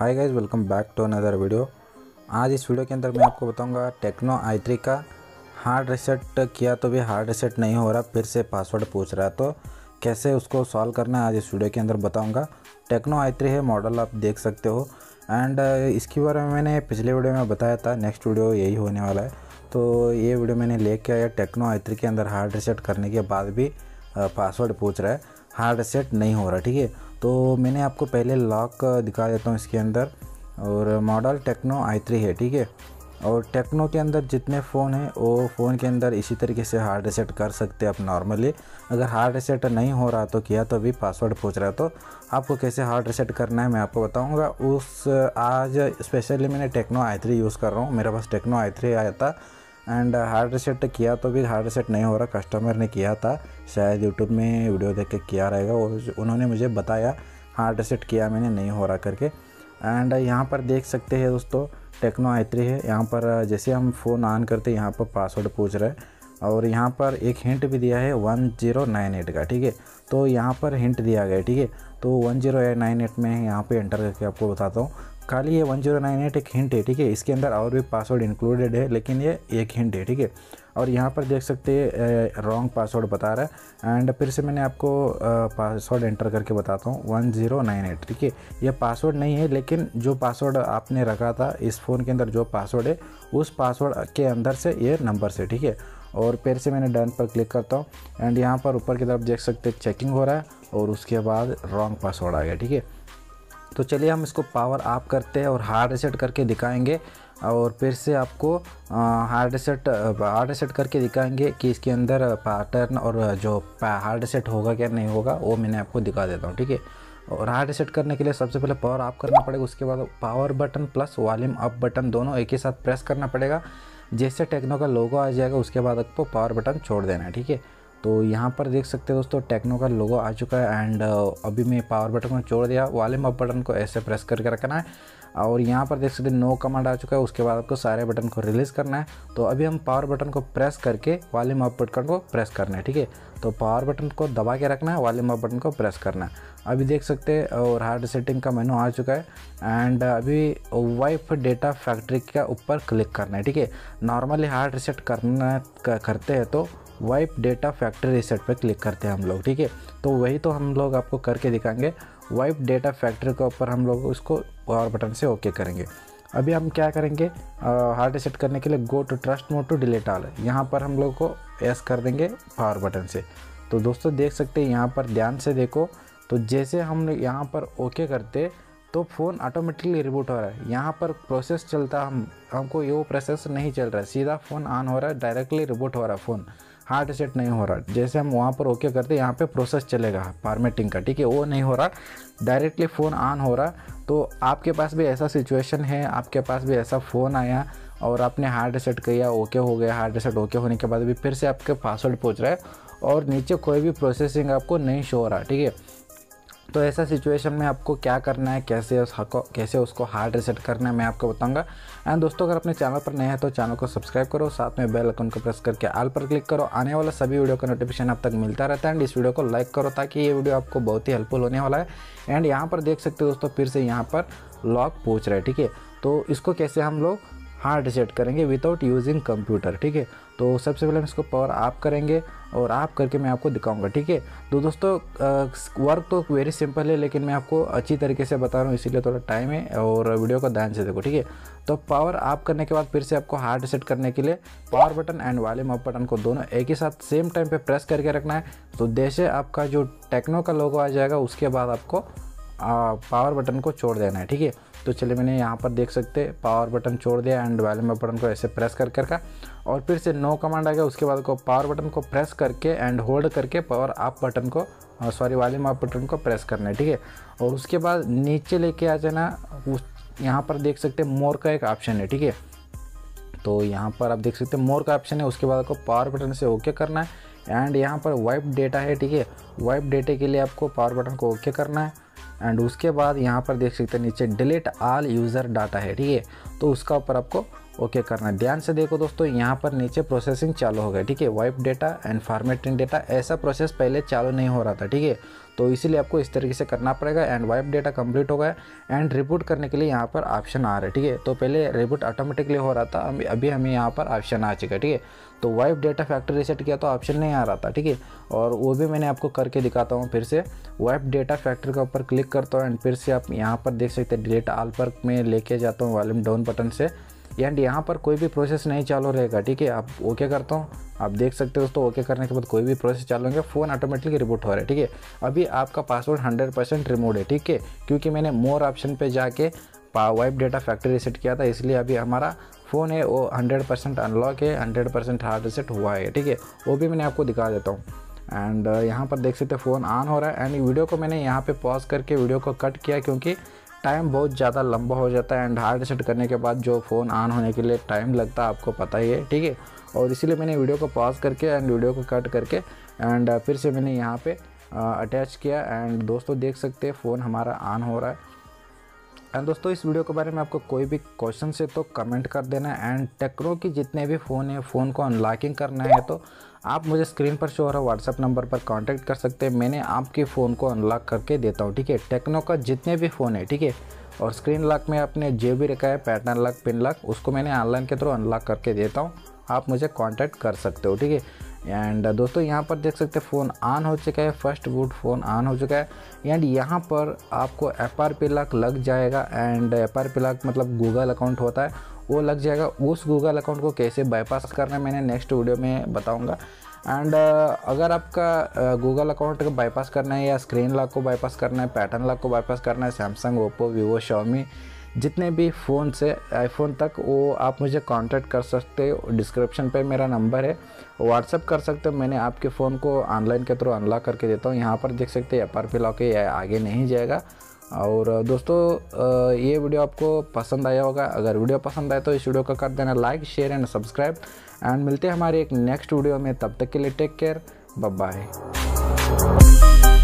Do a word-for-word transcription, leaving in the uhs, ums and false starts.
Hi guys, welcome back to another video. आज इस video के अंदर मैं आपको बताऊंगा टेक्नो आई थ्री का हार्ड रीसेट किया तो भी हार्ड रीसेट नहीं हो रहा, फिर से पासवर्ड पूछ रहा है, तो कैसे उसको सॉल्व करना है आज इस वीडियो के अंदर बताऊंगा। टेक्नो आई थ्री है मॉडल, आप देख सकते हो। एंड इसके बारे में मैंने पिछले वीडियो में बताया था, नेक्स्ट वीडियो यही होने वाला है। तो ये वीडियो मैंने लेके आया। टेक्नो आई थ्री के अंदर हार्ड रीसेट करने के बाद भी पासवर्ड पूछ रहा है, हार्ड रीसेट नहीं हो रहा, ठीक है। तो मैंने आपको पहले लॉक दिखा देता हूँ इसके अंदर, और मॉडल टेक्नो आई थ्री है, ठीक है। और टेक्नो के अंदर जितने फ़ोन हैं वो फ़ोन के अंदर इसी तरीके से हार्ड रीसेट कर सकते हैं आप नॉर्मली। अगर हार्ड रीसेट नहीं हो रहा तो किया तो भी पासवर्ड पूछ रहा है, तो आपको कैसे हार्ड रीसेट करना है मैं आपको बताऊंगा। उस आज स्पेशली मैंने टेक्नो आई थ्री यूज़ कर रहा हूँ, मेरे पास टेक्नो आई थ्री आया था। एंड हार्ड रीसेट किया तो भी हार्ड रीसेट नहीं हो रहा, कस्टमर ने किया था, शायद यूट्यूब में वीडियो देख के किया रहेगा, और उन्होंने मुझे बताया हार्ड रीसेट किया मैंने, नहीं हो रहा करके। एंड यहाँ पर देख सकते हैं दोस्तों, टेक्नो आई थ्री है। यहाँ पर जैसे हम फ़ोन ऑन करते हैं यहाँ पर पासवर्ड पूछ रहे हैं, और यहाँ पर एक हिंट भी दिया है वन ज़ीरो नाइन एट का, ठीक है। तो यहाँ पर हिंट दिया गया है, ठीक है। तो वन ज़ीरो नाइन एट में यहाँ पे एंटर करके आपको बताता हूँ। खाली ये वन ज़ीरो नाइन एट एक हिंट है, ठीक है। इसके अंदर और भी पासवर्ड इंक्लूडेड है, लेकिन ये एक हिंट है, ठीक है। और यहाँ पर देख सकते हैं रॉन्ग पासवर्ड बता रहा है। एंड फिर से मैंने आपको पासवर्ड एंटर करके बताता हूँ, वन ज़ीरो नाइन एट, ठीक है। ये पासवर्ड नहीं है, लेकिन जो पासवर्ड आपने रखा था इस फ़ोन के अंदर, जो पासवर्ड है उस पासवर्ड के अंदर से ये नंबर से, ठीक है। और फिर से मैंने डन पर क्लिक करता हूँ। एंड यहाँ पर ऊपर की तरफ देख सकते हैं चेकिंग हो रहा है, और उसके बाद रॉन्ग पासवर्ड आ गया, ठीक है। तो चलिए हम इसको पावर ऑफ करते हैं और हार्ड रीसेट करके दिखाएंगे, और फिर से आपको हार्ड रीसेट हार्ड रीसेट करके दिखाएंगे कि इसके अंदर पैटर्न और जो हार्ड रीसेट होगा क्या नहीं होगा वो मैंने आपको दिखा देता हूँ, ठीक है। और हार्ड रीसेट करने के लिए सबसे पहले पावर ऑफ करना पड़ेगा, उसके बाद power button plus volume up button दोनों एक ही साथ प्रेस करना पड़ेगा। जैसे टेक्नो का लोगो आ जाएगा उसके बाद आपको पावर बटन छोड़ देना है, ठीक है। तो यहाँ पर देख सकते हैं दोस्तों, टेक्नो का लोगो आ चुका है। एंड अभी मैं पावर बटन को छोड़ दिया, वॉल्यूम अप बटन को ऐसे प्रेस करके रखना है, और यहाँ पर देख सकते हैं नो कमांड आ चुका है। उसके बाद आपको सारे बटन को रिलीज़ करना है। तो अभी हम पावर बटन को प्रेस करके वॉल्यूम अप बटन को प्रेस करना है, ठीक है। तो पावर बटन को दबा के रखना है, वॉल्यूम अप बटन को प्रेस करना है। अभी देख सकते हैं और हार्ड रीसेटिंग का मेनू आ चुका है। एंड अभी वाइफ डेटा फैक्ट्री का ऊपर क्लिक करना है, ठीक है। नॉर्मली हार्ड रीसेट करना करते हैं तो वाइप डेटा फैक्ट्री रीसेट पर क्लिक करते हैं हम लोग, ठीक है। तो वही तो हम लोग आपको करके दिखाएंगे। वाइप डेटा फैक्ट्री के ऊपर हम लोग उसको पावर बटन से ओके करेंगे। अभी हम क्या करेंगे, हार्ड रीसेट करने के लिए go to trust mode to delete all, यहाँ पर हम लोग को एस कर देंगे पावर बटन से। तो दोस्तों देख सकते हैं, यहाँ पर ध्यान से देखो, तो जैसे हम यहाँ पर ओके करते तो फ़ोन ऑटोमेटिकली रिबूट हो रहा है। यहाँ पर प्रोसेस चलता, हम हमको ये वो प्रोसेस नहीं चल रहा है, सीधा फ़ोन ऑन हो रहा है, डायरेक्टली रिबूट हो रहा है, फ़ोन हार्ड रीसेट नहीं हो रहा। जैसे हम वहाँ पर ओके करते यहाँ पे प्रोसेस चलेगा फॉर्मेटिंग का, ठीक है, वो नहीं हो रहा, डायरेक्टली फ़ोन ऑन हो रहा। तो आपके पास भी ऐसा सिचुएशन है, आपके पास भी ऐसा फ़ोन आया और आपने हार्ड रीसेट किया, ओके हो गया, हार्ड रीसेट ओके होने के बाद भी फिर से आपके पासवर्ड पूछ रहा है और नीचे कोई भी प्रोसेसिंग आपको नहीं शो हो रहा, ठीक है। तो ऐसा सिचुएशन में आपको क्या करना है, कैसे उसको कैसे उसको हार्ड रीसेट करना है मैं आपको बताऊंगा। एंड दोस्तों अगर अपने चैनल पर नए हैं तो चैनल को सब्सक्राइब करो, साथ में बेल आइकन को प्रेस करके ऑल पर क्लिक करो, आने वाला सभी वीडियो का नोटिफिकेशन आप तक मिलता रहता है। एंड इस वीडियो को लाइक करो ताकि ये वीडियो आपको बहुत ही हेल्पफुल होने वाला है। एंड यहाँ पर देख सकते हो दोस्तों, फिर से यहाँ पर लॉक पूछ रहा है, ठीक है। तो इसको कैसे हम लोग हार्ड रीसेट करेंगे विदाउट यूजिंग कंप्यूटर, ठीक है। तो सबसे पहले हम इसको पावर ऑफ करेंगे और ऑफ करके मैं आपको दिखाऊंगा, ठीक है। तो दोस्तों वर्क तो वेरी सिंपल है, लेकिन मैं आपको अच्छी तरीके से बता रहा हूँ, इसीलिए थोड़ा टाइम है और वीडियो को ध्यान से देखो, ठीक है। तो पावर ऑफ करने के बाद फिर से आपको हार्ड रीसेट करने के लिए power button and volume up button को दोनों एक ही साथ सेम टाइम पर प्रेस करके रखना है। तो जैसे आपका जो टेक्नो का लोगो आ जाएगा उसके बाद आपको पावर बटन को छोड़ देना है, ठीक है। तो चलिए मैंने यहाँ पर देख सकते पावर बटन छोड़ दिया एंड वॉल्यूम बटन को ऐसे प्रेस कर कर का, और फिर से नो कमांड आ गया। उसके बाद को पावर बटन को प्रेस करके एंड होल्ड करके पावर ऑफ बटन को सॉरी वॉल्यूम ऑफ बटन को प्रेस करना है, ठीक है। और उसके बाद नीचे लेके आ जाना, उस यहाँ पर देख सकते मोर का एक ऑप्शन है, ठीक है। तो यहाँ पर आप देख सकते मोर का ऑप्शन है, उसके बाद आपको पावर बटन से ओके करना है। एंड यहाँ पर वाइप डेटा है, ठीक है। वाइप डेटे के लिए आपको पावर बटन को ओके करना है। एंड उसके बाद यहाँ पर देख सकते हैं नीचे डिलीट ऑल यूज़र डाटा है, ठीक है। तो उसका ऊपर आपको ओके करना है। ध्यान से देखो दोस्तों, यहाँ पर नीचे प्रोसेसिंग चालू हो गया, ठीक है। Wipe data and formatting data ऐसा प्रोसेस पहले चालू नहीं हो रहा था, ठीक है। तो इसीलिए आपको इस तरीके से करना पड़ेगा। एंड वाइप डेटा कंप्लीट हो गया एंड रिबूट करने के लिए यहाँ पर ऑप्शन आ रहा है, ठीक है। तो पहले रिबूट ऑटोमेटिकली हो रहा था, अभी हमें यहाँ पर ऑप्शन आ चुका है, ठीक है। तो वाइप डेटा फैक्ट्री रीसेट किया तो ऑप्शन नहीं आ रहा था, ठीक है। और वो भी मैंने आपको करके दिखाता हूँ। फिर से वाइप डेटा फैक्ट्री के ऊपर क्लिक करता हूँ एंड फिर से आप यहाँ पर देख सकते हैं डिलीट ऑल पर मैं लेके जाता हूँ वॉल्यूम डाउन बटन से। एंड यहाँ पर कोई भी प्रोसेस नहीं चालू रहेगा, ठीक है। आप ओके करता हूँ, आप देख सकते हो दोस्तों। ओके करने के बाद कोई भी प्रोसेस चालू होगा, फ़ोन ऑटोमेटिकली रिबूट हो रहा है, ठीक है। अभी आपका पासवर्ड हंड्रेड परसेंट रिमूव है, ठीक है, क्योंकि मैंने मोर ऑप्शन पे जाके वाइप डेटा फैक्ट्री रीसेट किया था, इसलिए अभी हमारा फ़ोन है वो हंड्रेड परसेंट अनलॉक है, हंड्रेड परसेंट हार्ड रीसेट हुआ है, ठीक है। वो भी मैंने आपको दिखा देता हूँ। एंड यहाँ पर देख सकते फ़ोन ऑन हो रहा है। एंड वीडियो को मैंने यहाँ पर पॉज करके वीडियो को कट किया, क्योंकि टाइम बहुत ज़्यादा लंबा हो जाता है एंड हार्ड रीसेट करने के बाद जो फ़ोन ऑन होने के लिए टाइम लगता है आपको पता ही है, ठीक है। और इसीलिए मैंने वीडियो को पॉज करके एंड वीडियो को कट करके एंड फिर से मैंने यहाँ पे अटैच किया। एंड दोस्तों देख सकते हैं फ़ोन हमारा ऑन हो रहा है। एंड दोस्तों इस वीडियो के बारे में आपको कोई भी क्वेश्चन है तो कमेंट कर देना। एंड टेक्नो की जितने भी फ़ोन है फ़ोन को अनलॉकिंग करना है तो आप मुझे स्क्रीन पर शो हो रहा व्हाट्सअप नंबर पर कांटेक्ट कर सकते हैं, मैंने आपके फ़ोन को अनलॉक करके देता हूँ, ठीक है। टेक्नो का जितने भी फ़ोन है, ठीक है। और स्क्रीन लॉक में आपने जो भी रखा है पैटर्न लॉक पिन लॉक उसको मैंने ऑनलाइन के थ्रू अनलॉक करके देता हूँ, आप मुझे कांटेक्ट कर सकते हो, ठीक है। एंड दोस्तों यहाँ पर देख सकते हैं फ़ोन ऑन हो चुका है, फर्स्ट बूट फ़ोन ऑन हो चुका है। एंड यहाँ पर आपको एफ आर पी लॉक लग जाएगा। And F R P lock मतलब गूगल अकाउंट होता है, वो लग जाएगा। उस गूगल अकाउंट को कैसे बाईपास करना है मैंने नेक्स्ट वीडियो में बताऊंगा। एंड अगर आपका गूगल अकाउंट को बाईपास करना है या स्क्रीन लॉक को बाईपास करना है, पैटर्न लॉक को बाईपास करना है, सैमसंग ओप्पो वीवो शाओमी जितने भी फ़ोन से आईफोन तक, वो आप मुझे कांटेक्ट कर सकते हो। डिस्क्रिप्शन पे मेरा नंबर है, व्हाट्सअप कर सकते हो, मैंने आपके फ़ोन को ऑनलाइन के थ्रू अनलॉक करके देता हूँ। यहाँ पर देख सकते हैं एफ आर पी लॉक है, आगे नहीं जाएगा। और दोस्तों ये वीडियो आपको पसंद आया होगा, अगर वीडियो पसंद आए तो इस वीडियो को कर देना like share and subscribe. And मिलते हैं हमारे एक नेक्स्ट वीडियो में, तब तक के लिए टेक केयर, बाय बाय।